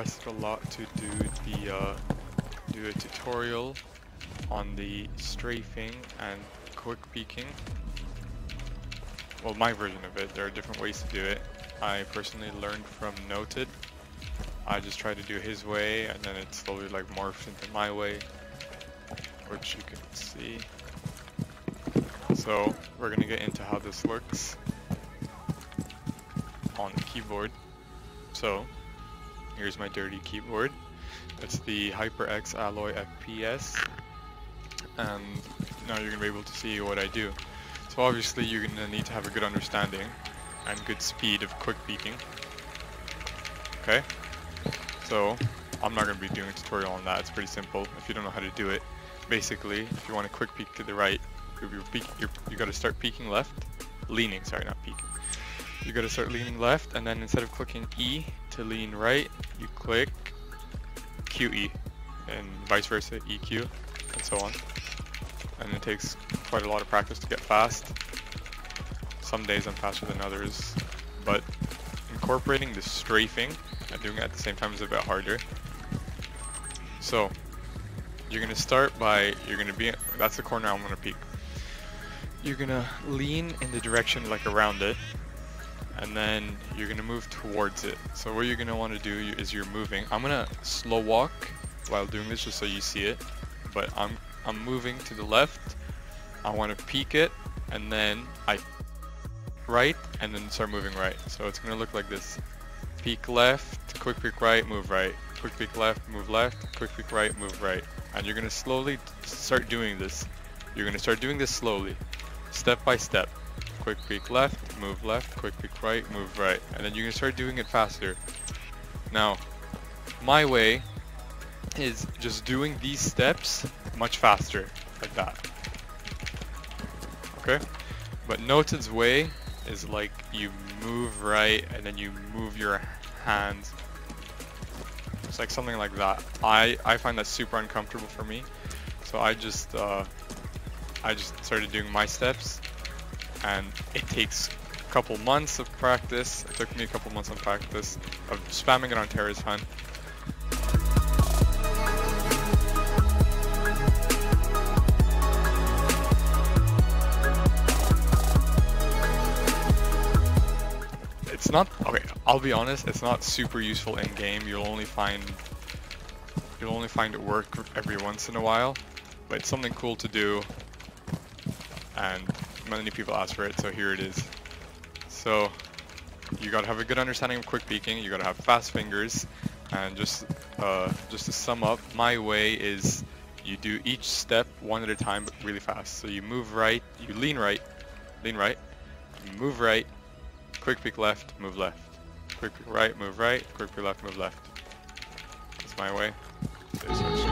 requested a lot to do the do a tutorial on the strafing and quick peeking. Well, my version of it. There are different ways to do it. I personally learned from Noted. I just tried to do his way, and then it slowly like morphed into my way, which you can see. So we're gonna get into how this looks on the keyboard. So here's my dirty keyboard. It's the HyperX Alloy FPS, and now you're gonna be able to see what I do. So obviously you're gonna need to have a good understanding and good speed of quick peeking. Okay, so I'm not gonna be doing a tutorial on that. It's pretty simple. If you don't know how to do it, basically, if you want a quick peek to the right, you gotta start peeking left, leaning. Sorry, not peeking. You gotta start leaning left, and then instead of clicking E to lean right, you click QE, and vice versa, EQ, and so on. And it takes quite a lot of practice to get fast. Some days I'm faster than others, but incorporating the strafing and doing it at the same time is a bit harder. So you're gonna start by, that's the corner I'm gonna peek. You're gonna lean in the direction like around it, and then you're gonna move towards it. So what you're gonna wanna do is you're moving. I'm gonna slow walk while doing this just so you see it, but I'm moving to the left. I wanna peek it, and then I right, and then start moving right. So it's gonna look like this. Peek left, quick peek right, move right. Quick peek left, quick peek right, move right. And you're gonna slowly start doing this. You're gonna start doing this slowly, step by step. Quick peek left, quick peek right, move right. And then you're gonna start doing it faster. Now, my way is just doing these steps much faster, like that. Okay? But Noted's way is like you move right and then you move your hands. It's like something like that. I find that super uncomfortable for me. So I just started doing my steps, and it takes a couple months of practice. It took me a couple months of practice of spamming it on Terra's Hunt. It's not, okay, I'll be honest, it's not super useful in game. You'll only find it work every once in a while, but it's something cool to do, and many people ask for it, so here it is. So you gotta have a good understanding of quick peeking. You gotta have fast fingers, and just to sum up, my way is you do each step one at a time, but really fast. So you move right, you lean right, move right, quick peek left, quick peek right, move right, quick peek left, move left. That's my way.